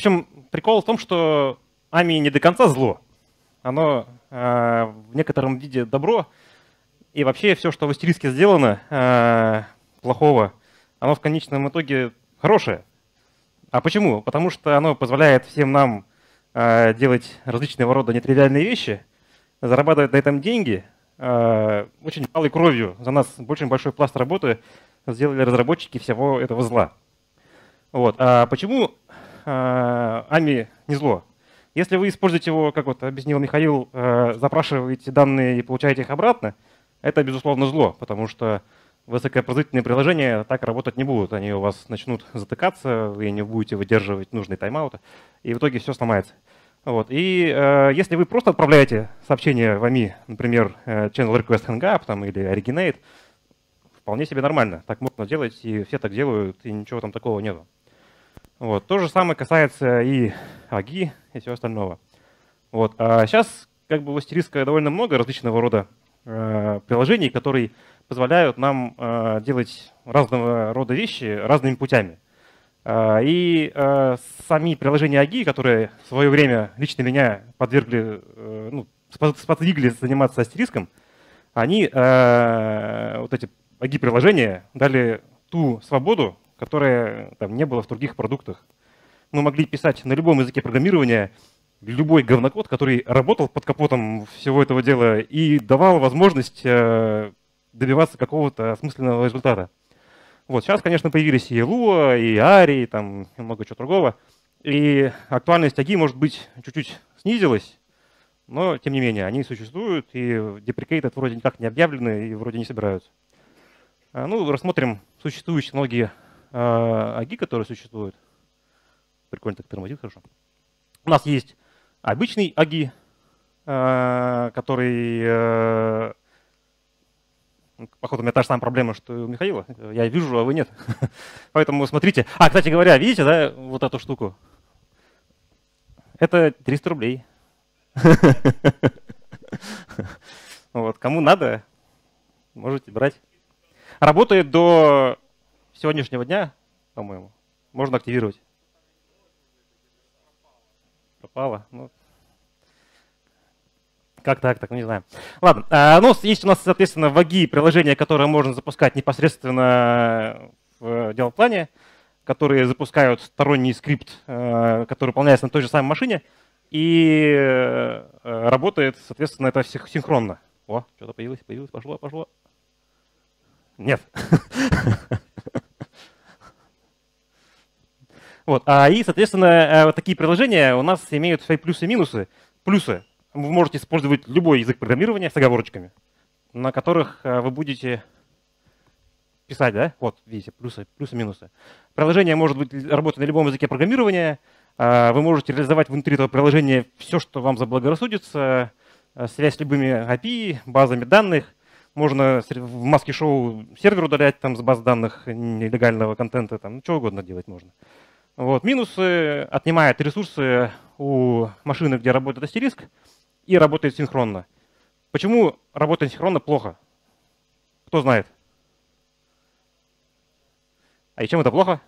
Причем прикол в том, что Ами не до конца зло. Оно в некотором виде добро. И вообще все, что в Астериске сделано плохого, оно в конечном итоге хорошее. А почему? Потому что оно позволяет всем нам делать различного рода нетривиальные вещи, зарабатывать на этом деньги. Очень малой кровью за нас очень большой пласт работы сделали разработчики всего этого зла. Вот. А почему Ами не зло? Если вы используете его, как вот объяснил Михаил, запрашиваете данные и получаете их обратно, это, безусловно, зло, потому что высокопроизводительные приложения так работать не будут. Они у вас начнут затыкаться, вы не будете выдерживать нужные тайм-ауты, и в итоге все сломается. Вот. И если вы просто отправляете сообщение в Ами, например, channel request hangup там, или originate, вполне себе нормально. Так можно делать, и все так делают, и ничего там такого нету. Вот. То же самое касается и Аги, и всего остального. Вот. А сейчас как бы в Asterisk довольно много различного рода приложений, которые позволяют нам делать разного рода вещи разными путями. И сами приложения Аги, которые в свое время лично меня подвергли, сподвигли заниматься Астериском, они, вот эти Аги-приложения, дали ту свободу, которая там не было в других продуктах. Мы могли писать на любом языке программирования любой говнокод, который работал под капотом всего этого дела и давал возможность добиваться какого-то осмысленного результата. Вот сейчас, конечно, появились и Lua, и Ари, и много чего другого. И актуальность Аги, может быть, чуть-чуть снизилась, но, тем не менее, они существуют, и деприкейты вроде никак не объявлены и вроде не собираются. Ну, рассмотрим существующие многие Аги, которые существуют. Прикольно так тормозит, хорошо. У нас есть обычный Аги, который… Походу, у меня та же самая проблема, что и у Михаила. Я вижу, а вы нет. Поэтому смотрите. А, кстати говоря, видите, да, вот эту штуку? Это 300 рублей. Вот. Кому надо, можете брать. Работает до сегодняшнего дня, по-моему. Можно активировать. Пропало. Ну. Как так, так, ну не знаю. Ладно, ну, есть у нас, соответственно, ваги приложения, которые можно запускать непосредственно в делоплане, которые запускают сторонний скрипт, который выполняется на той же самой машине, и работает, соответственно, это синхронно. О, что-то появилось, пошло. Нет. Вот, и, соответственно, такие приложения у нас имеют свои плюсы и минусы. Плюсы. Вы можете использовать любой язык программирования с оговорочками, на которых вы будете писать, да? Вот, видите, плюсы-минусы. Приложение может быть работать на любом языке программирования. Вы можете реализовать внутри этого приложения все, что вам заблагорассудится, связь с любыми API, базами данных. Можно в маске шоу сервер удалять там, с баз данных нелегального контента, там, чего угодно делать можно. Вот. Минусы отнимают ресурсы у машины, где работает Asterisk, и работает синхронно. Почему работает синхронно плохо? Кто знает? А и чем это плохо?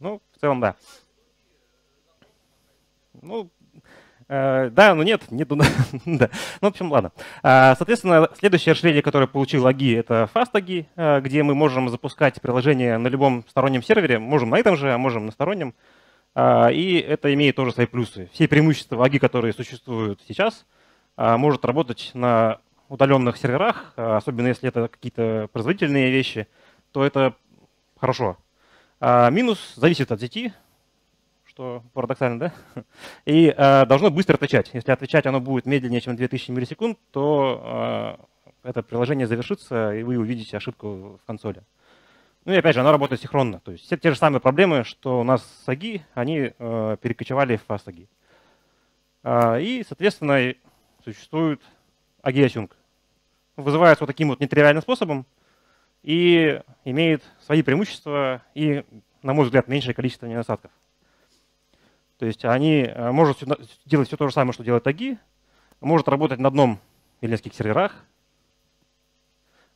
Ну, в целом, да. Ну, да, но нет. Да. Ну, в общем, ладно. Соответственно, следующее расширение, которое получил Аги, это FastAgi, где мы можем запускать приложение на любом стороннем сервере. Можем на этом же, а можем на стороннем. И это имеет тоже свои плюсы. Все преимущества Аги, которые существуют сейчас, может работать на удаленных серверах, особенно если это какие-то производительные вещи, то это хорошо. Минус зависит от сети, что парадоксально, да? И должно быстро отвечать. Если отвечать оно будет медленнее, чем 2000 миллисекунд, то это приложение завершится, и вы увидите ошибку в консоли. Ну и опять же, она работает синхронно. То есть все те же самые проблемы, что у нас с Аги, они перекочевали в FastAgi. И, соответственно, существует Аги Async. Вызывается вот таким вот нетривиальным способом и имеет свои преимущества и, на мой взгляд, меньшее количество недостатков. То есть они могут делать все то же самое, что делает Аги, может работать на одном или нескольких серверах,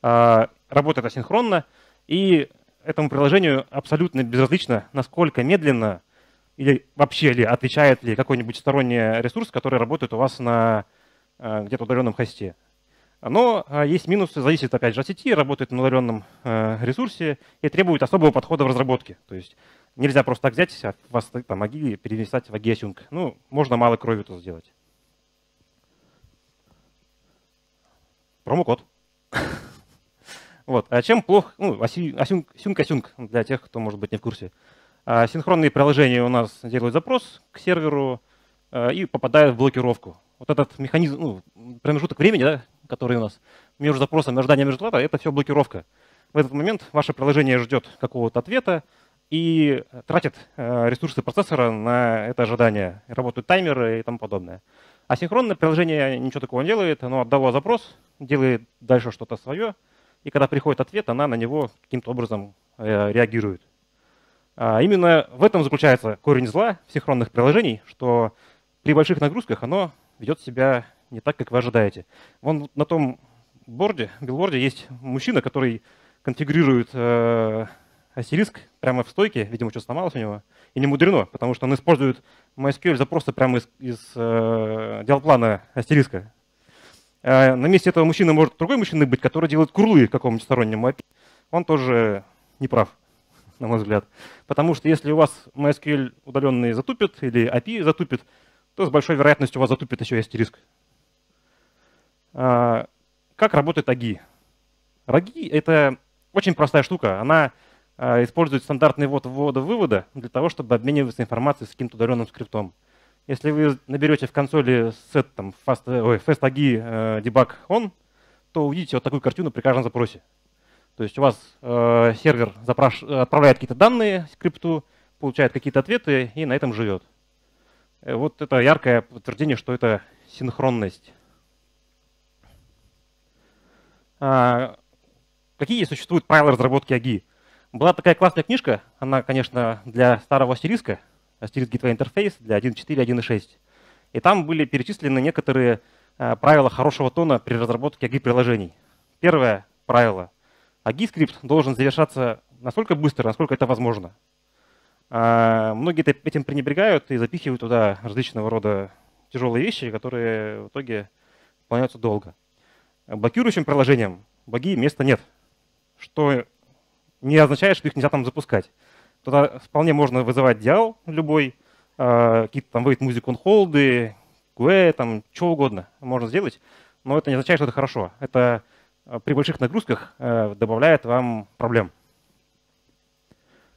работает асинхронно. И этому приложению абсолютно безразлично, насколько медленно или вообще ли отвечает ли какой-нибудь сторонний ресурс, который работает у вас на где-то удаленном хосте. Но есть минусы, зависит опять же от сети, работает на удаленном ресурсе и требует особого подхода в разработке. То есть нельзя просто так взять вас там Аги и переписать в Agiasync. Ну, можно мало крови тут сделать. Промокод. Вот. А чем плох? Ну, Async для тех, кто, может быть, не в курсе. Синхронные приложения у нас делают запрос к серверу и попадают в блокировку. Вот этот механизм, ну, промежуток времени, да, который у нас между запросом и ожиданием результата, это все блокировка. В этот момент ваше приложение ждет какого-то ответа и тратит ресурсы процессора на это ожидание. Работают таймеры и тому подобное. А синхронное приложение ничего такого не делает, оно отдало запрос, делает дальше что-то свое, и когда приходит ответ, она на него каким-то образом реагирует. Именно в этом заключается корень зла синхронных приложений, что при больших нагрузках оно ведет себя не так, как вы ожидаете. Вон на том билборде есть мужчина, который конфигурирует Asterisk прямо в стойке, видимо, что-то сломалось у него, и не мудрено, потому что он использует MySQL запросы прямо из диалплана Asterisk. На месте этого мужчины может другой мужчина быть, который делает курлы какому-нибудь стороннему API. Он тоже не прав, на мой взгляд. Потому что если у вас MySQL удаленный затупит или API затупит, то с большой вероятностью у вас затупит еще Asterisk. Как работает Agi? Agi — это очень простая штука. Она использует стандартный ввод ввода-вывода для того, чтобы обмениваться информацией с каким-то удаленным скриптом. Если вы наберете в консоли set там, fast agi debug on, то увидите вот такую картину при каждом запросе. То есть у вас сервер отправляет какие-то данные скрипту, получает какие-то ответы и на этом живет. Вот это яркое подтверждение, что это синхронность. Какие существуют правила разработки Agi? Была такая классная книжка, она, конечно, для старого Asterisk, Asterisk Gateway Interface для 1.4, 1.6. И там были перечислены некоторые правила хорошего тона при разработке Agi-приложений. Первое правило. Agi-скрипт должен завершаться настолько быстро, насколько это возможно. Многие этим пренебрегают и запихивают туда различного рода тяжелые вещи, которые в итоге выполняются долго. Блокирующим приложением баги места нет, что не означает, что их нельзя там запускать. Туда вполне можно вызывать диал любой, какие-то там wait music on hold, QA, там что угодно можно сделать, но это не означает, что это хорошо. Это при больших нагрузках добавляет вам проблем.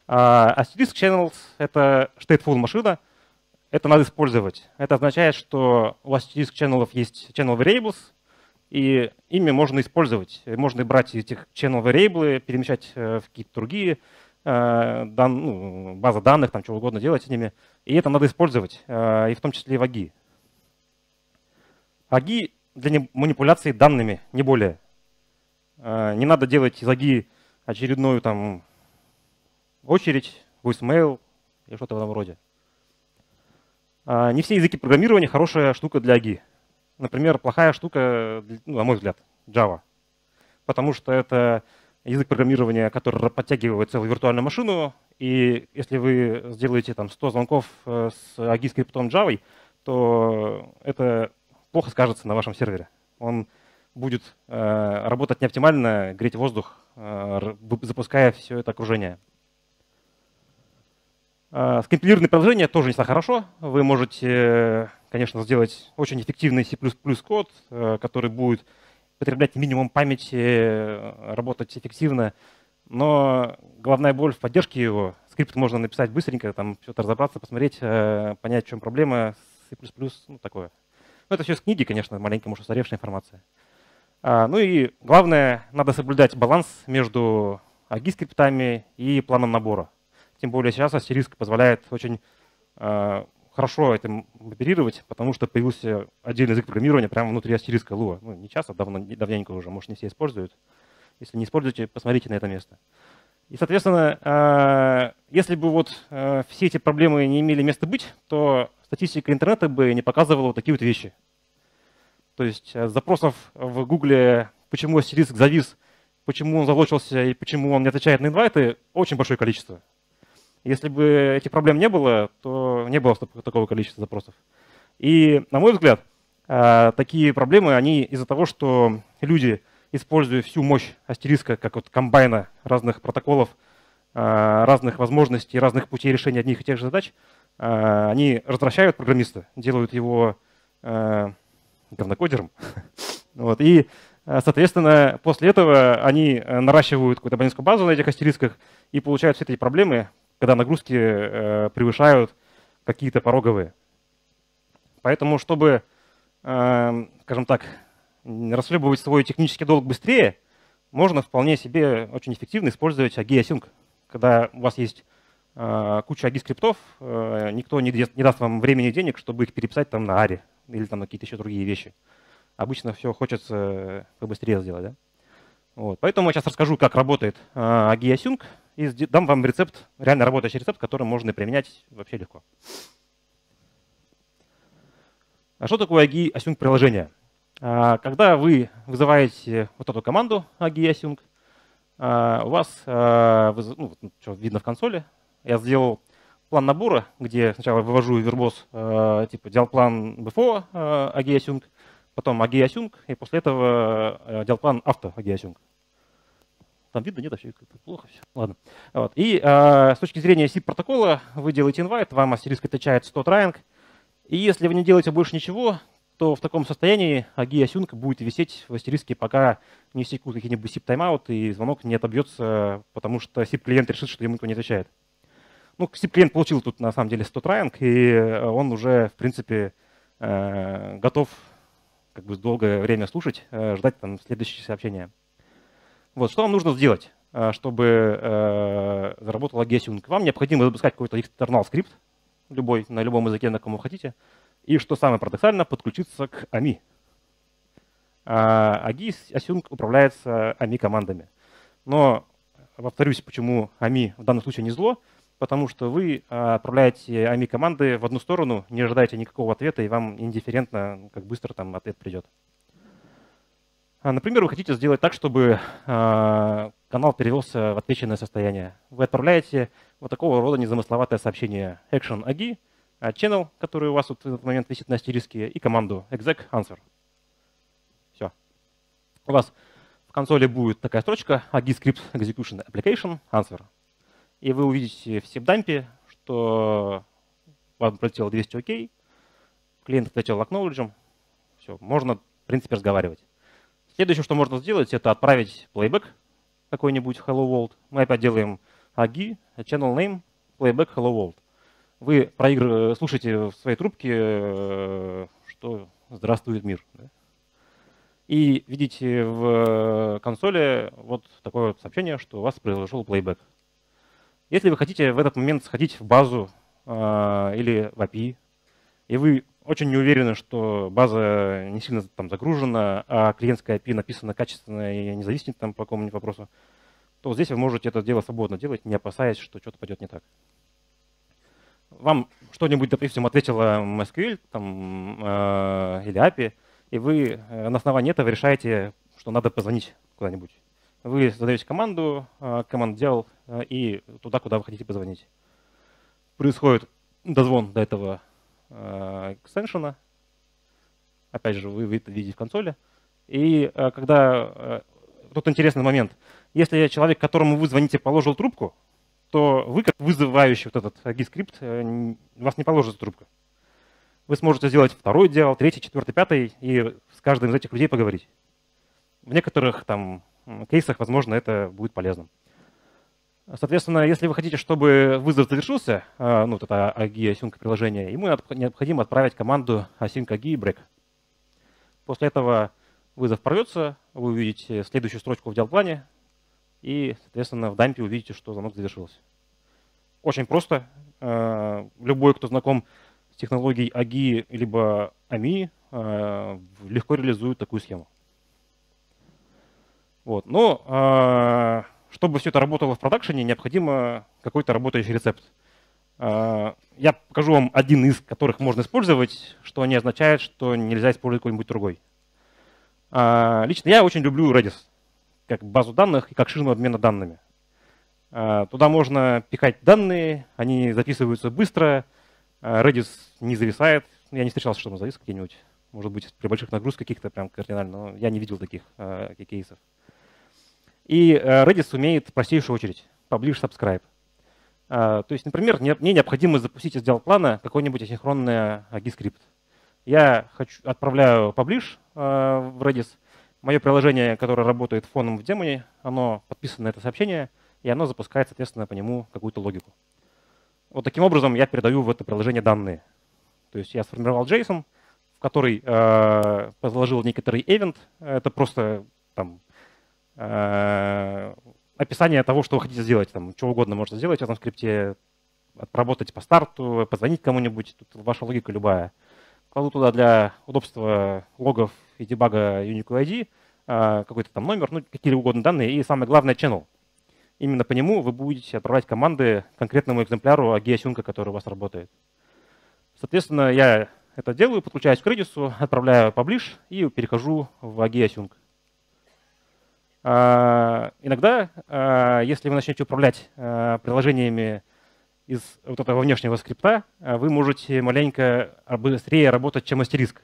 Asterisk Channels — это stateful машина, это надо использовать. Это означает, что у Asterisk Channels есть Channel Variables, и ими можно использовать. Можно брать этих Channel Variables, перемещать в какие-то другие базы данных, там чего угодно делать с ними. И это надо использовать, и в том числе и в Agi. Agi для манипуляции данными, не более. Не надо делать из Agi очередную там очередь, voicemail или что-то в этом роде. Не все языки программирования хорошая штука для Agi. Например, плохая штука, на мой взгляд, Java. Потому что это язык программирования, который подтягивает целую виртуальную машину. И если вы сделаете там 100 звонков с Agi-скриптом Java, то это плохо скажется на вашем сервере. Он будет работать неоптимально, греть воздух, запуская все это окружение. Скомпилированные приложения тоже не так хорошо. Вы можете, конечно, сделать очень эффективный C++ код, который будет потреблять минимум памяти, работать эффективно. Но главная боль в поддержке его. Скрипт можно написать быстренько, там что-то разобраться, посмотреть, понять, в чем проблема. C++, ну такое. Но это все с книги, конечно, маленькая, может, устаревшая информация. Ну и главное, надо соблюдать баланс между Agi-скриптами и планом набора. Тем более сейчас Asterisk позволяет очень хорошо этим оперировать, потому что появился отдельный язык программирования прямо внутри Asterisk Lua. Ну, не сейчас, а давненько уже, может, не все используют. Если не используете, посмотрите на это место. И, соответственно, если бы вот все эти проблемы не имели места быть, то статистика интернета бы не показывала вот такие вот вещи. То есть запросов в Гугле, почему Asterisk завис, почему он залочился и почему он не отвечает на инвайты, очень большое количество. Если бы этих проблем не было, то не было такого количества запросов. И, на мой взгляд, такие проблемы, они из-за того, что люди, используя всю мощь астериска, как вот комбайна разных протоколов, разных возможностей, разных путей решения одних и тех же задач, они развращают программиста, делают его говнокодером. Вот. И, соответственно, после этого они наращивают какую-то абонентскую базу на этих астерисках и получают все эти проблемы, когда нагрузки превышают какие-то пороговые. Поэтому, чтобы, скажем так, расхлебывать свой технический долг быстрее, можно вполне себе очень эффективно использовать AGI-Async. Когда у вас есть куча AGI-скриптов, никто не даст вам времени и денег, чтобы их переписать там на ARI или там на какие-то еще другие вещи. Обычно все хочется побыстрее сделать. Да? Вот. Поэтому я сейчас расскажу, как работает AGI-Async, и дам вам рецепт, реально работающий рецепт, который можно применять вообще легко. А что такое AGI-Async приложение? Когда вы вызываете вот эту команду AGI-Async, у вас, ну, что видно в консоли, я сделал план набора, где сначала вывожу вербоз, типа dialplan before AGI-Async, потом AGI-Async, и после этого dialplan after AGI-Async. Там видно, нет, вообще плохо все. Ладно. Вот. И с точки зрения SIP протокола вы делаете invite, вам астериск отвечает 100 trying, и если вы не делаете больше ничего, то в таком состоянии AGI-Async будет висеть в астериске, пока не секут какие-нибудь SIP-таймаут, и звонок не отобьется, потому что SIP-клиент решит, что ему никто не отвечает. Ну, SIP-клиент получил тут, на самом деле, 100 trying, и он уже, в принципе, готов как бы долгое время слушать, ждать там следующие сообщения. Вот, что вам нужно сделать, чтобы заработал AGI-Async? Вам необходимо запускать какой-то external скрипт, любой, на любом языке, на каком вы хотите, и, что самое парадоксально, подключиться к AMI. AGI-Async управляется AMI-командами. Но, повторюсь, почему AMI в данном случае не зло, потому что вы отправляете AMI-команды в одну сторону, не ожидаете никакого ответа, и вам индифферентно, как быстро там ответ придет. Например, вы хотите сделать так, чтобы канал перевелся в отвеченное состояние. Вы отправляете вот такого рода незамысловатое сообщение action AGI, channel, который у вас вот в этот момент висит на астериске, и команду exec answer. Все. У вас в консоли будет такая строчка AGI script execution application answer. И вы увидите в сипдампе, что вам пролетело 200 ОК, клиент ответил acknowledge. Все, можно, в принципе, разговаривать. Следующее, что можно сделать, это отправить playback какой-нибудь hello world. Мы опять делаем AGI, channel name, playback hello world. Вы слушаете в своей трубке, что «Здравствует мир». Да? И видите в консоли вот такое вот сообщение, что у вас произошел плейбэк. Если вы хотите в этот момент сходить в базу или в API, и вы очень не уверены, что база не сильно там загружена, а клиентская API написана качественно и не зависит там по какому-нибудь вопросу, то здесь вы можете это дело свободно делать, не опасаясь, что что-то пойдет не так. Вам что-нибудь, допустим, ответила MySQL там, или API, и вы на основании этого решаете, что надо позвонить куда-нибудь. Вы задаете команду, команд дел, и туда, куда вы хотите позвонить. Происходит дозвон до этого экстеншена. Опять же, вы это видите в консоли. И когда… Тут интересный момент. Если человек, которому вы звоните, положил трубку, то вы, как вызывающий вот этот AGI-скрипт, вас не положит трубка. Вы сможете сделать второй дел, третий, четвертый, пятый, и с каждым из этих людей поговорить. В некоторых там кейсах, возможно, это будет полезным. Соответственно, если вы хотите, чтобы вызов завершился, ну, вот это AGI-Async приложение, ему необходимо отправить команду async AGI break. После этого вызов порвется, вы увидите следующую строчку в дел-плане, и, соответственно, в дампе увидите, что звонок завершился. Очень просто. Любой, кто знаком с технологией AGI либо AMI, легко реализует такую схему. Вот. Но чтобы все это работало в продакшене, необходимо какой-то работающий рецепт. Я покажу вам один из, которых можно использовать, что не означает, что нельзя использовать какой-нибудь другой. Лично я очень люблю Redis как базу данных и как ширму обмена данными. Туда можно пихать данные, они записываются быстро, Redis не зависает. Я не встречался, чтобы завис где-нибудь. Может быть, при больших нагрузках каких-то прям кардинально, но я не видел таких кейсов. И Redis умеет простейшую очередь, publish, subscribe. То есть, например, мне необходимо запустить из дел-плана какой-нибудь асинхронный AGI-скрипт. Я отправляю publish в Redis. Мое приложение, которое работает фоном в демоне, оно подписано на это сообщение, и оно запускает, соответственно, по нему какую-то логику. Вот таким образом я передаю в это приложение данные. То есть я сформировал JSON, в который заложил некоторый event. Это просто там, описание того, что вы хотите сделать. Там, что угодно можете сделать в этом скрипте. Отработать по старту, позвонить кому-нибудь. Тут ваша логика любая. Кладу туда для удобства логов и дебага Unique ID какой-то там номер, ну, какие угодно данные. И самое главное, channel. Именно по нему вы будете отправлять команды конкретному экземпляру AGI-асинка, который у вас работает. Соответственно, я это делаю, подключаюсь к Redis, отправляю publish и перехожу в AGI-async. Иногда, если вы начнете управлять приложениями из вот этого внешнего скрипта, вы можете маленько быстрее работать, чем астериск.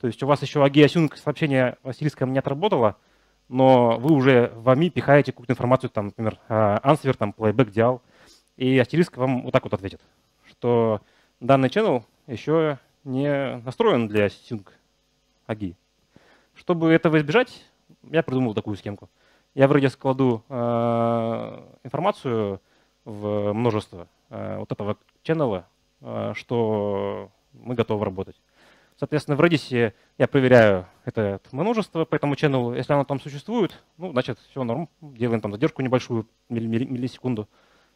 То есть у вас еще AGI-async сообщение астериском не отработало, но вы уже в AMI пихаете какую-то информацию, там, например, answer, там, playback, dial, и астериск вам вот так вот ответит, что данный channel еще не настроен для async AGI. Чтобы этого избежать, я придумал такую схемку. Я вроде складу информацию в множество вот этого ченнела, что мы готовы работать. Соответственно, в Redis я проверяю это множество по этому ченнелу. Если оно там существует, ну, значит, все норм. Делаем там задержку небольшую, миллисекунду,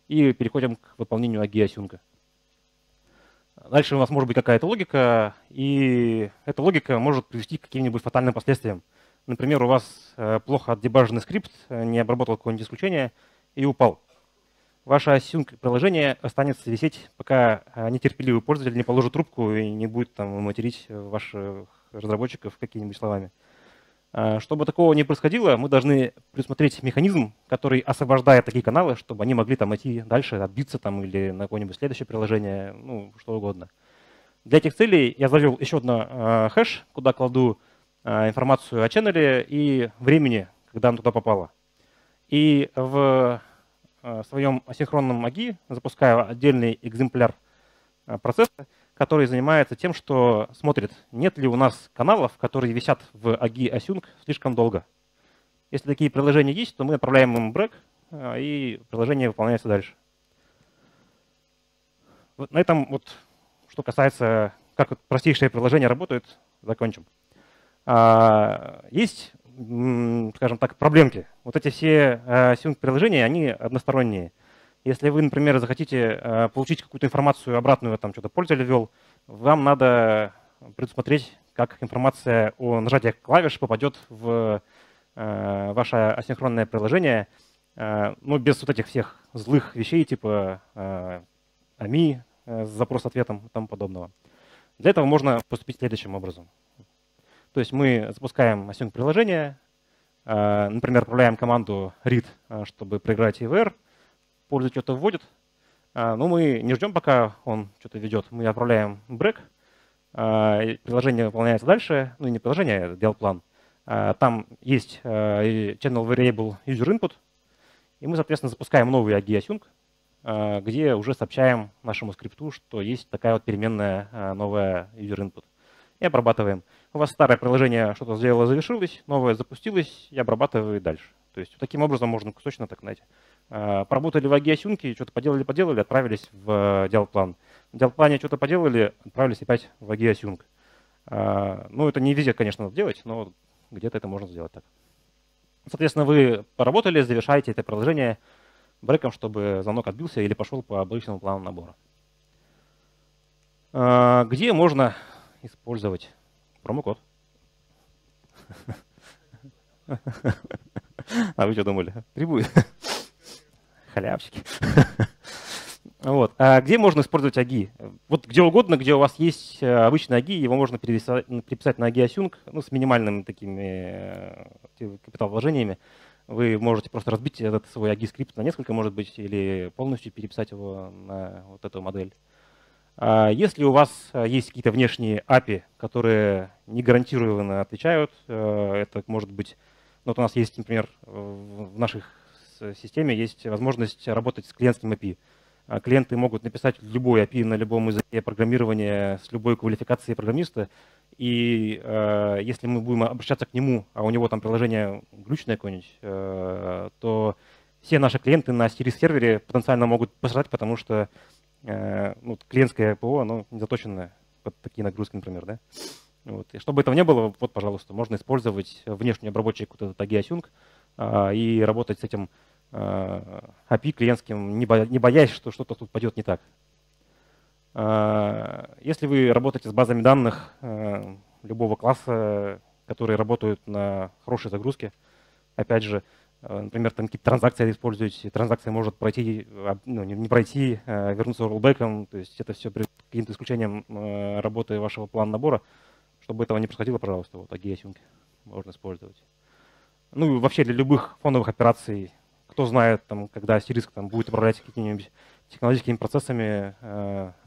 и переходим к выполнению AGI-асинка. Дальше у нас может быть какая-то логика, и эта логика может привести к каким-нибудь фатальным последствиям. Например, у вас плохо отдебаженный скрипт, не обработал какое-нибудь исключение и упал. Ваше async-приложение останется висеть, пока нетерпеливый пользователь не положит трубку и не будет там материть ваших разработчиков какими-нибудь словами. Чтобы такого не происходило, мы должны предусмотреть механизм, который освобождает такие каналы, чтобы они могли там идти дальше, отбиться там или на какое-нибудь следующее приложение, ну, что угодно. Для этих целей я завел еще одно хэш, куда кладу информацию о ченнеле и времени, когда она туда попала. И в своем асинхронном AGI запускаю отдельный экземпляр процесса, который занимается тем, что смотрит, нет ли у нас каналов, которые висят в AGI-async слишком долго. Если такие приложения есть, то мы отправляем им брейк, и приложение выполняется дальше. Вот на этом, вот, что касается, как простейшие приложения работают, закончим. Есть, скажем так, проблемки. Вот эти все async-приложения, они односторонние. Если вы, например, захотите получить какую-то информацию обратную, там что-то пользователь ввел, вам надо предусмотреть, как информация о нажатии клавиш попадет в ваше асинхронное приложение, но без вот этих всех злых вещей, типа AMI, запрос с ответом и тому подобного. Для этого можно поступить следующим образом. То есть мы запускаем async-приложение, например, отправляем команду read, чтобы проиграть EVR, пользователь что-то вводит, но мы не ждем, пока он что-то ведет. Мы отправляем брейк, приложение выполняется дальше, ну не приложение, а дел-план. Там есть channel variable user input, и мы, соответственно, запускаем новый AGI-async, где уже сообщаем нашему скрипту, что есть такая вот переменная новая user input. И обрабатываем. У вас старое приложение что-то сделало, завершилось, новое запустилось и обрабатывает дальше. То есть таким образом можно точно так, знаете, поработали в AGI-async, что-то поделали, отправились в дел-план. В дел-плане что-то поделали, отправились опять в AGI-async. Ну, это не везде, конечно, надо делать, но где-то это можно сделать так. Соответственно, вы поработали, завершаете это приложение брейком, чтобы звонок отбился или пошел по обычному плану набора. Где можно использовать промокод? А вы что думали? Требует? Халявщики. Вот. А где можно использовать AGI? Вот где угодно, где у вас есть обычный AGI, его можно переписать на AGI-async, ну, с минимальными такими капитал-вложениями. Вы можете просто разбить этот свой AGI скрипт на несколько, может быть, или полностью переписать его на вот эту модель. А если у вас есть какие-то внешние API, которые не гарантированно отвечают, это может быть… Вот у нас есть, например, в нашей системе есть возможность работать с клиентским API. Клиенты могут написать любой API на любом языке программирования с любой квалификацией программиста. И если мы будем обращаться к нему, а у него там приложение глючное какое-нибудь, то все наши клиенты на Asterisk-сервере потенциально могут посрать, потому что ну, клиентское ПО, оно не заточено под такие нагрузки, например. Да? Вот. И чтобы этого не было, вот, пожалуйста, можно использовать внешний обработчик вот этот AGI Async и работать с этим API клиентским, не боясь, что что-то тут пойдет не так. Если вы работаете с базами данных любого класса, которые работают на хорошей загрузке, опять же, например, там какие-то транзакции используете, транзакция может пройти, ну, не пройти, вернуться rollback'ом, то есть это все при каким-то исключением работы вашего плана набора. Чтобы этого не происходило, пожалуйста, вот AGI Async можно использовать. Ну и вообще для любых фоновых операций, кто знает, там, когда Asterisk там будет управлять какими-нибудь технологическими процессами,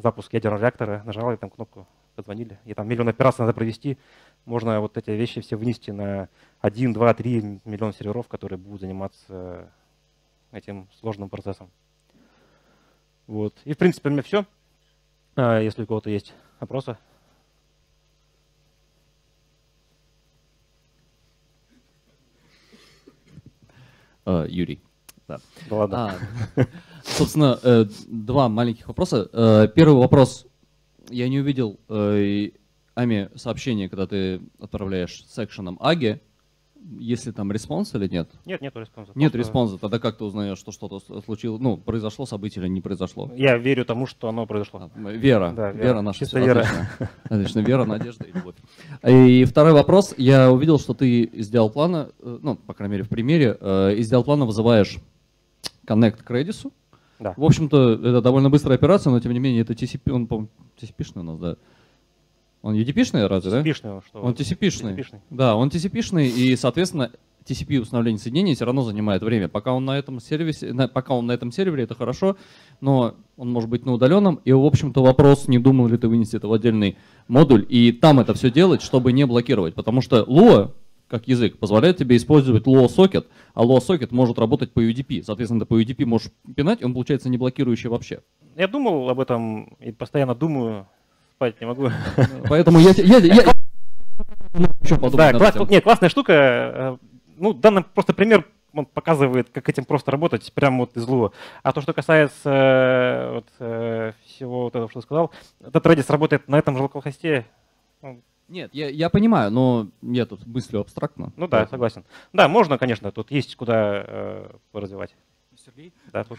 запуск ядерного реактора, нажали там кнопку, позвонили, и там миллион операций надо провести, можно вот эти вещи все вынести на 1, 2, 3 миллиона серверов, которые будут заниматься этим сложным процессом. Вот. И в принципе у меня все, если у кого-то есть вопросы. Юрий. Да. Да ладно. Собственно, два маленьких вопроса. Первый вопрос. Я не увидел, Ами, сообщение, когда ты отправляешь секшеном AGI, есть ли там респонс или нет? Нет, нет респонса. Нет респонса. Тогда как ты узнаешь, что что-то случилось, ну, произошло событие или не произошло? Я верю тому, что оно произошло. Вера. Да, вера наша. Чисто вера. Отлично. Отлично. Вера, надежда и любовь. И второй вопрос. Я увидел, что ты из Диалплана, ну, по крайней мере, в примере, из Диалплана вызываешь Connect к Redis. Да. В общем-то, это довольно быстрая операция, но тем не менее, это TCP, он, по-моему, TCP-шный у нас, да? Он UDP-шный, разве, да? Он TCP-шный. Да, он TCP-шный, и, соответственно, TCP установление соединения все равно занимает время. Пока он на этом сервисе, пока он на этом сервере, это хорошо, но он может быть на удаленном. И, в общем-то, вопрос, не думал ли ты вынести это в отдельный модуль, и там это все делать, чтобы не блокировать. Потому что Lua, как язык, позволяет тебе использовать Lua-сокет, а Lua-сокет может работать по UDP. Соответственно, ты по UDP можешь пинать, он получается не блокирующий вообще. Я думал об этом и постоянно думаю. Спать не могу. Поэтому я классная штука. Ну, данный просто пример, он показывает, как этим просто работать, прямо вот из Lua. А то, что касается вот, всего вот этого, что я сказал, этот Redis работает на этом же локалхосте. Нет, я понимаю, но я тут мыслю абстрактно. Ну да, согласен. Да, можно, конечно, тут есть куда развивать. Сергей? Да, тут.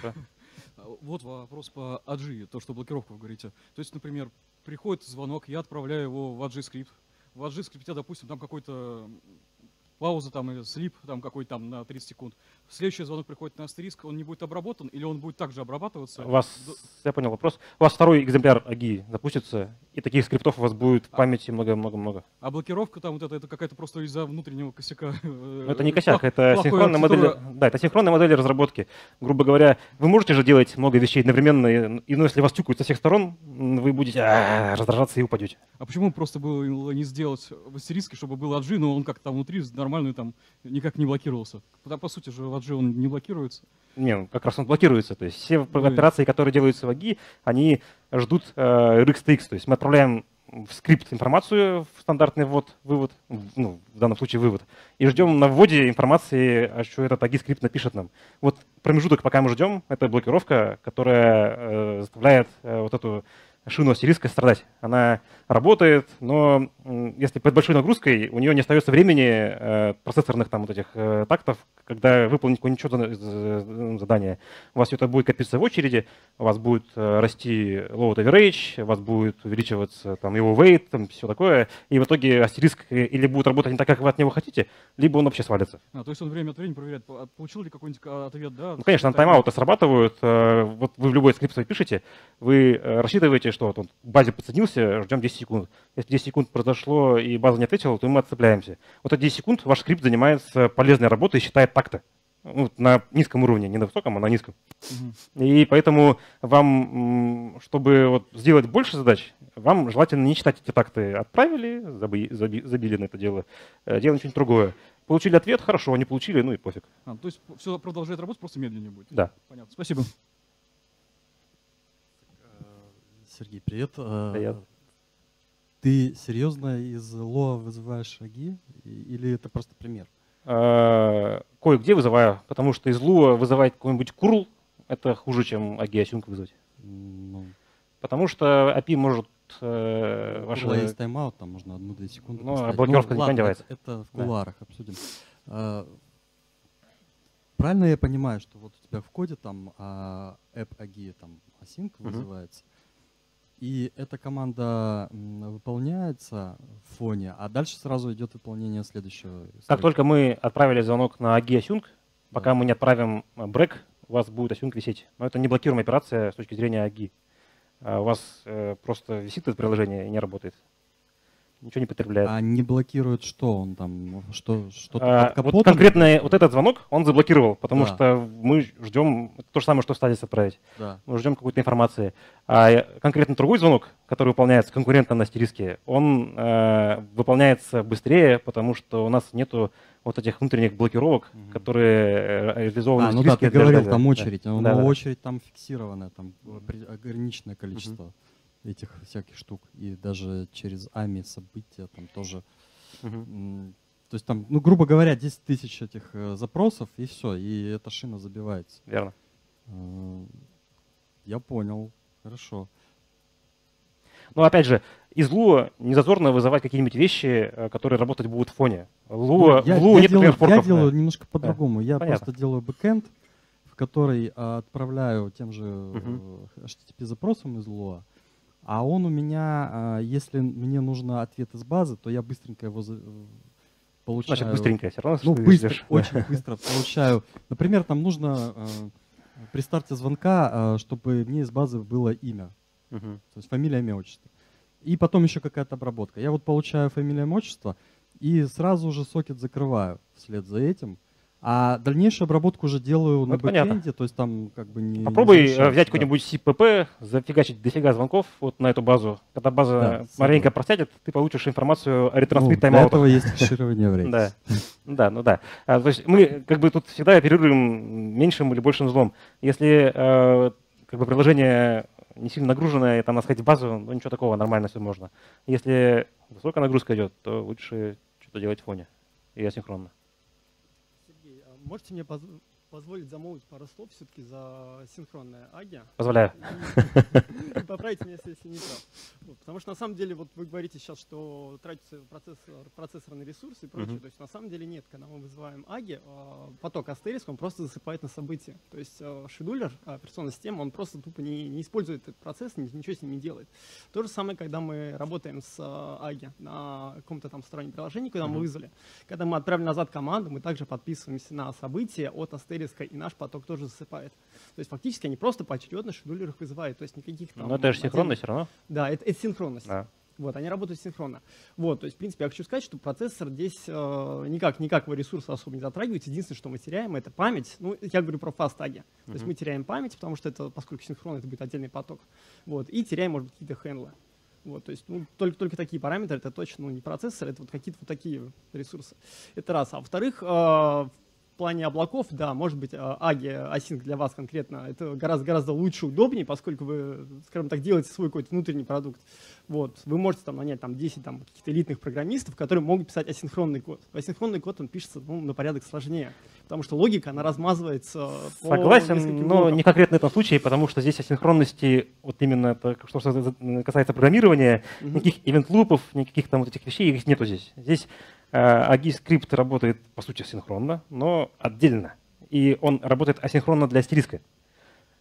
Вот вопрос по AGI, то, что блокировку вы говорите. То есть, например, приходит звонок, я отправляю его в AGI скрипт. В AGI скрипте, допустим, там какой-то пауза, там слип, там какой-то там на 30 секунд. Следующий звонок приходит на Asterisk, он не будет обработан или он будет также обрабатываться? У вас, я понял вопрос, у вас второй экземпляр AGI запустится, и таких скриптов у вас будет в памяти много-много-много. А блокировка там вот это какая-то просто из-за внутреннего косяка? Но это не косяк, это синхронная модель, да, это синхронная модель разработки. Грубо говоря, вы можете же делать много вещей одновременно, и, ну, если вас тюкают со всех сторон, вы будете раздражаться и упадете. А почему просто было не сделать в Asterisk, чтобы был AGI, но он как-то там внутри нормально там никак не блокировался? Потому, по сути же, в AGI он не блокируется? Не, как раз он блокируется. То есть все операции, которые делаются в AGI, они ждут RxTX. То есть мы отправляем в скрипт информацию, в стандартный ввод, вывод, ну, в данном случае вывод, и ждем на вводе информации, что этот AGI скрипт напишет нам. Вот промежуток, пока мы ждем, это блокировка, которая заставляет вот эту шину Asterisk страдать. Она работает, но если под большой нагрузкой, у нее не остается времени процессорных там вот этих тактов, когда выполнить какое-нибудь задание. У вас все это будет копиться в очереди, у вас будет расти load average, у вас будет увеличиваться там его weight, там, все такое, и в итоге Asterisk или будет работать не так, как вы от него хотите, либо он вообще свалится. То есть он время от времени проверяет, получил ли какой-нибудь ответ, да? Ну, конечно, тайм-ауты срабатывают. Вот вы в любой скрипт свой пишете, вы рассчитываете, что вот он в базе подсоединился, ждем 10 секунд. Если 10 секунд произошло и база не ответила, то мы отцепляемся. Вот эти 10 секунд ваш скрипт занимается полезной работой и считает такты. на низком уровне, не на высоком, а на низком. И поэтому вам, чтобы вот сделать больше задач, вам желательно не читать эти такты. Отправили, забили на это дело, делаем что-нибудь другое. Получили ответ, хорошо, не получили, ну и пофиг. То есть все продолжает работать, просто медленнее будет? Да. Понятно, спасибо. Сергей, привет. Привет. Ты серьезно из Лоа вызываешь шаги или это просто пример? Кое-где вызываю, потому что из Луа вызывать какой-нибудь курл, это хуже, чем AGI-Async вызвать. Ну, потому что API может... Ваша... есть тайм-аут, там можно 1-2 секунды. Ну, блокировка никуда не девается. Это в кулуарах, да. Обсудим. Правильно я понимаю, что вот у тебя в коде там app AGI, там async вызывается, и эта команда выполняется в фоне, а дальше сразу идет выполнение следующего. Как только мы отправили звонок на AGI-Async, пока мы не отправим брек, у вас будет async висеть. Но это не блокируемая операция с точки зрения AGI. У вас просто висит это приложение и не работает. Ничего не потребляет. А не блокирует что? Он там что-то под капотом? Вот конкретно вот этот звонок он заблокировал, потому что мы ждем то же самое, что в стадии отправить. Да. Мы ждем какой-то информации. А конкретно другой звонок, который выполняется конкурентно на астериске, он выполняется быстрее, потому что у нас нету вот этих внутренних блокировок, которые реализованы в астериске. Ну да, ты говорил, там очередь. Да. Но очередь там фиксированная, там ограниченное количество этих всяких штук, и даже через ами события там тоже, то есть там, ну, грубо говоря, 10 тысяч этих запросов, и все, и эта шина забивается. Верно. Я понял, хорошо. Ну, опять же, из Lua не зазорно вызывать какие-нибудь вещи, которые работать будут в фоне. Я делаю немножко по-другому, я просто делаю бэкэнд, в который отправляю тем же HTTP-запросом из Lua. А он у меня, если мне нужно ответ из базы, то я быстренько его получаю. Значит, быстренько, все равно, ну, очень быстро получаю. Например, там нужно при старте звонка, чтобы мне из базы было имя, то есть фамилия, имя, отчество. И потом еще какая-то обработка. Я вот получаю фамилию, имя, отчество и сразу же сокет закрываю вслед за этим. А дальнейшую обработку уже делаю на бэкенде, то есть там как бы не… Попробуй взять какой-нибудь CPP, зафигачить дофига звонков вот на эту базу. Когда база маленько просядет, ты получишь информацию о ретрансмит тайм-аутах. Для этого есть фиксирование времени. Да, ну да. То есть мы как бы тут всегда оперируем меньшим или большим злом. Если как бы приложение не сильно нагруженное, там насходить в базу, ну ничего такого, нормально все можно. Если высокая нагрузка идет, то лучше что-то делать в фоне и асинхронно. Можете мне позволить замолвить пару слов все-таки за синхронное AGI? Позволяю. И поправите меня, если не прав. Вот, потому что на самом деле вот вы говорите сейчас, что тратится процессорный ресурс и прочее. То есть на самом деле нет, когда мы вызываем AGI, поток Asterisk, он просто засыпает на события. То есть шедулер, операционная система, он просто тупо не использует этот процесс, ничего с ним не делает. То же самое, когда мы работаем с AGI на каком-то там стороннем приложении, куда мы вызвали. Когда мы отправили назад команду, мы также подписываемся на события от Asterisk, и наш поток тоже засыпает. То есть фактически они просто поочередно шедулер их вызывают. То есть никаких там… Но это же синхронность все равно. Да, это синхронность. Да. Вот, они работают синхронно. Вот, то есть, в принципе, я хочу сказать, что процессор здесь никакого ресурса особо не затрагивает. Единственное, что мы теряем, это память. Ну, я говорю про фаст-таги. То есть мы теряем память, потому что это, поскольку синхронно, это будет отдельный поток. Вот, и теряем, может быть, какие-то хендлы. Вот, то есть, ну, только такие параметры, это точно, ну, не процессор, это вот какие-то вот такие ресурсы. Это раз. А во-вторых, в плане облаков, да, может быть, AGI-Async для вас конкретно это гораздо лучше, удобнее, поскольку вы, скажем так, делаете свой какой-то внутренний продукт. Вот. Вы можете там нанять там, 10 каких-то элитных программистов, которые могут писать асинхронный код. Асинхронный код, он пишется, ну, на порядок сложнее, потому что логика, она размазывается. Согласен, но не конкретно в этом случае, потому что здесь асинхронности, вот именно это, что касается программирования, никаких event-лупов, никаких там вот этих вещей, их нету здесь. Здесь AGI-скрипт работает, по сути, синхронно, но отдельно. И он работает асинхронно для астериска.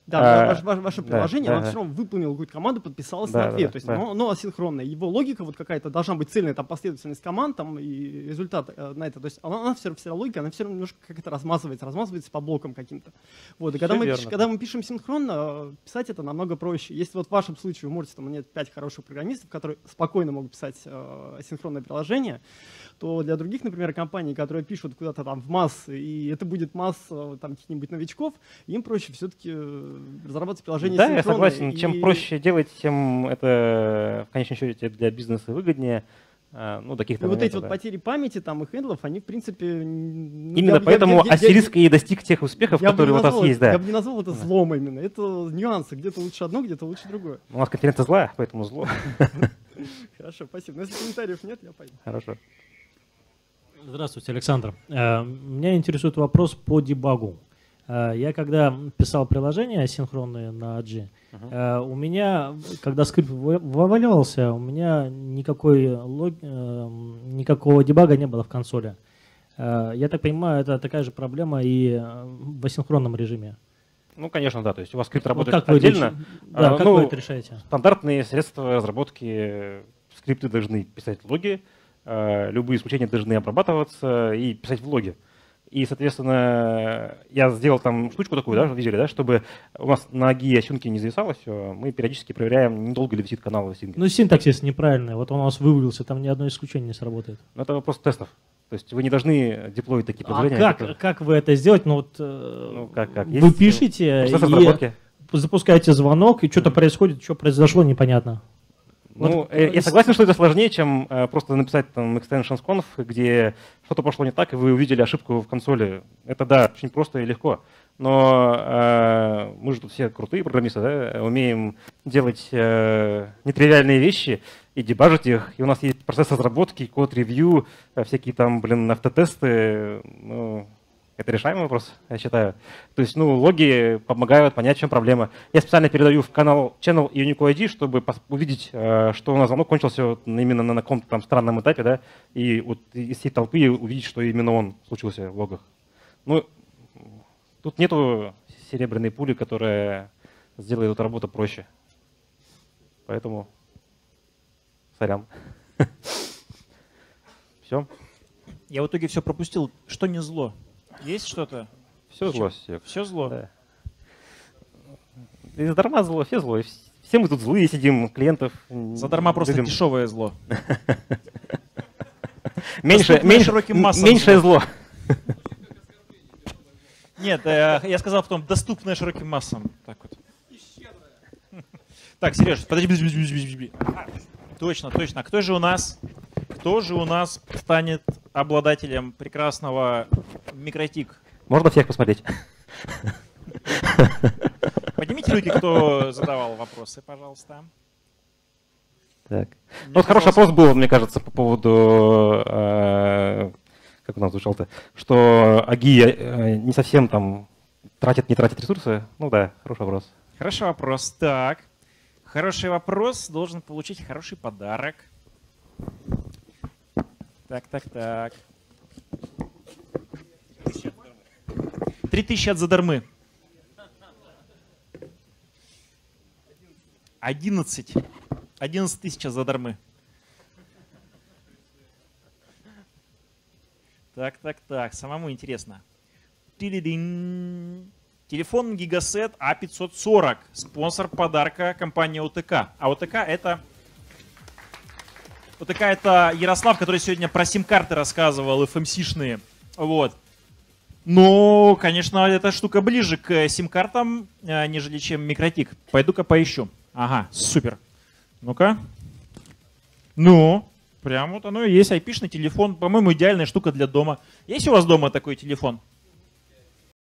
Да, ваше приложение, оно все равно выполнило какую-то команду, подписалось на ответ. То есть оно асинхронное. Его логика вот какая-то должна быть цельная, там последовательность команд, там и результат на это. То есть она вся логика, она все равно немножко как-то размазывается по блокам каким-то. Вот. И когда мы пишем синхронно, писать это намного проще. Если вот в вашем случае вы можете, там у меня 5 хороших программистов, которые спокойно могут писать синхронное приложение, то для других, например, компаний, которые пишут куда-то там в массы, и это будет масса там каких-нибудь новичков, им проще все-таки разрабатывать приложение синхронно. Да, я согласен. И... чем проще делать, тем это, в конечном счете, для бизнеса выгоднее. Ну, таких-то вот эти вот потери памяти, там, и хендлов, они, в принципе... Именно поэтому Asterisk и достиг тех успехов, которые у нас есть, да. Я бы не назвал это злом именно. Это нюансы. Где-то лучше одно, где-то лучше другое. У нас конференция злая, поэтому зло. Хорошо, спасибо. Но если комментариев нет, я пойду. Хорошо. Здравствуйте, Александр. Меня интересует вопрос по дебагу. Я когда писал приложения асинхронные на G, у меня, когда скрипт вываливался, у меня никакого дебага не было в консоли. Я так понимаю, это такая же проблема и в асинхронном режиме. Ну, конечно, да. То есть у вас скрипт работает вот как отдельно. Да, как вы это решаете? Стандартные средства разработки скрипты должны писать в логе, любые исключения должны обрабатываться и писать в логе. И, соответственно, я сделал там штучку такую, да, видели, да, чтобы у нас на AGI асинки не зависало все. Мы периодически проверяем, недолго ли висит канал асинки. Ну, синтаксис неправильный. Вот он у нас вывалился, там ни одно исключение не сработает. Но это вопрос тестов. То есть вы не должны деплоить такие приложения. А как вы это сделать? Ну, вот, как? Вы пишете, и запускаете звонок, и что-то происходит, что произошло, непонятно. Ну, вот, я согласен, что это сложнее, чем просто написать там extensions.conf, где что-то пошло не так, и вы увидели ошибку в консоли. Это, да, очень просто и легко. Но мы же тут все крутые программисты, да, умеем делать нетривиальные вещи и дебажить их. И у нас есть процесс разработки, код-ревью, всякие там, блин, автотесты. Ну, это решаемый вопрос, я считаю. То есть, ну, логи помогают понять, в чем проблема. Я специально передаю в канал Channel и UnicoID, чтобы увидеть, что у нас звонок кончился вот именно на каком-то там странном этапе, да, и вот из всей толпы увидеть, что именно он случился в логах. Ну, тут нету серебряной пули, которая сделает эту работу проще. Поэтому сорян. Все. Я в итоге все пропустил. Что не зло? Есть что-то? Все зло. Все зло? Да. И задарма зло, все зло. Все мы тут злые сидим, клиентов задарма просто дешевое зло. Меньшее зло. Нет, я сказал потом доступное широким массам. Так, вот. Так, Сереж, подожди. Точно. А кто же у нас станет обладателем прекрасного микротик? Можно всех посмотреть. Поднимите руки, кто задавал вопросы, пожалуйста. Так. Ну, вот хороший вопрос был, мне кажется, по поводу, как у нас звучало-то, что AGI не совсем там не тратит ресурсы. Ну да, хороший вопрос. Хороший вопрос. Так. Хороший вопрос должен получить хороший подарок. Так. 3000 от задармы. 11 тысяч от задармы. Так. Самому интересно. Ти-ли-динь. Телефон Гигасет А540. Спонсор подарка компания ОТК. А ОТК это Ярослав, который сегодня про сим-карты рассказывал, FMC-шные. Вот. Но, конечно, эта штука ближе к сим-картам, нежели чем микротик. Пойду-ка поищу. Ага, супер. Ну-ка. Ну, прям вот оно и есть. IP-шный телефон. По-моему, идеальная штука для дома. Есть у вас дома такой телефон?